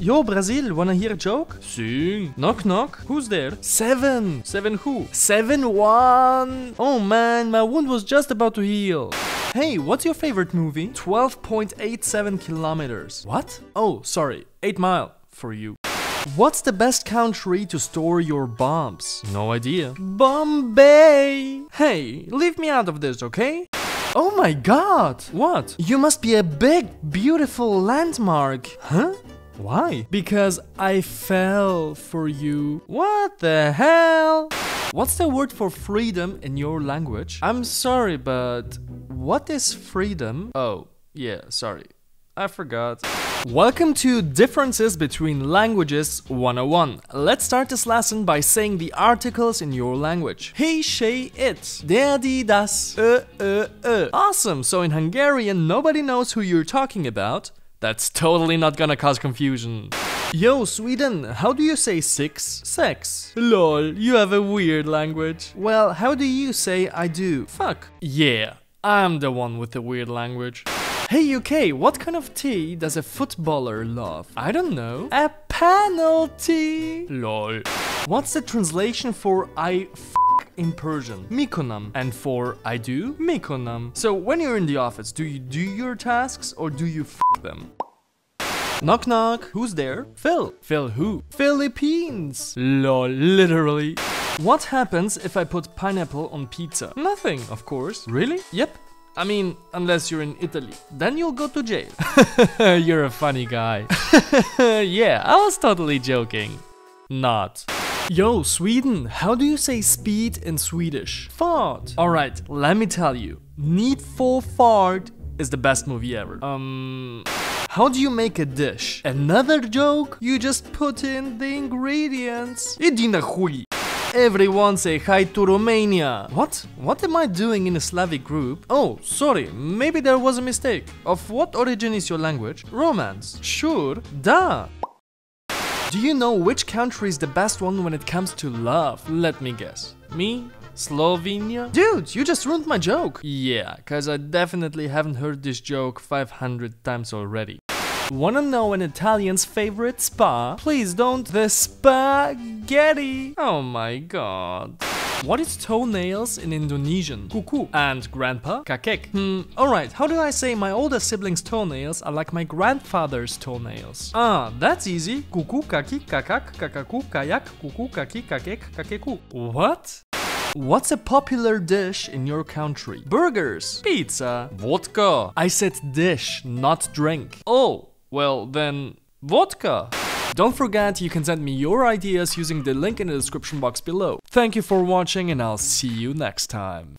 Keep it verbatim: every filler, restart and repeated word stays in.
Yo, Brazil, wanna hear a joke? Sing. Knock, knock. Who's there? Seven. Seven who? Seven one. Oh man, my wound was just about to heal. Hey, what's your favorite movie? twelve point eight seven kilometers. What? Oh, sorry. eight mile for you. What's the best country to store your bombs? No idea. Bombay! Hey, leave me out of this, okay? Oh my god! What? You must be a big, beautiful landmark. Huh? Why? Because I fell for you. What the hell? What's the word for freedom in your language? I'm sorry, but what is freedom? Oh, yeah, sorry. I forgot. Welcome to Differences Between Languages one oh one. Let's start this lesson by saying the articles in your language. He, she, it. Der, die, das. Ö, ö, ö. Awesome! So in Hungarian, nobody knows who you're talking about. That's totally not gonna cause confusion. Yo, Sweden, how do you say six? Sex. Lol, you have a weird language. Well, how do you say I do? Fuck. Yeah, I'm the one with the weird language. Hey U K, what kind of tea does a footballer love? I don't know. A penalty! Lol. What's the translation for I f in Persian? Mikonam. And for I do? Mikonam. So when you're in the office, do you do your tasks or do you f them? Knock knock. Who's there? Phil. Phil who? Philippines. Lol, literally. What happens if I put pineapple on pizza? Nothing, of course. Really? Yep. I mean, unless you're in Italy, then you'll go to jail. You're a funny guy. Yeah, I was totally joking. Not. Yo, Sweden, how do you say speed in Swedish? Fart. Alright, let me tell you. Need for Fart is the best movie ever. Um... How do you make a dish? Another joke? You just put in the ingredients. Idina Huli. Everyone say hi to Romania. What? What am I doing in a Slavic group? Oh, sorry, maybe there was a mistake. Of what origin is your language? Romance. Sure. Da. Do you know which country is the best one when it comes to love? Let me guess. Me? Slovenia? Dude, you just ruined my joke. Yeah, cause I definitely haven't heard this joke five hundred times already. Wanna know an Italian's favorite spa? Please don't. The spaghetti! Oh my god. What is toenails in Indonesian? Kuku. And grandpa? Kakek. Hmm, alright, how do I say my older sibling's toenails are like my grandfather's toenails? Ah, that's easy. Kuku, kaki, kakak, kakaku, kayak, kuku, kaki, kakek, kakeku. What? What's a popular dish in your country? Burgers. Pizza. Vodka. I said dish, not drink. Oh. Well, then, vodka! Don't forget, you can send me your ideas using the link in the description box below. Thank you for watching and I'll see you next time.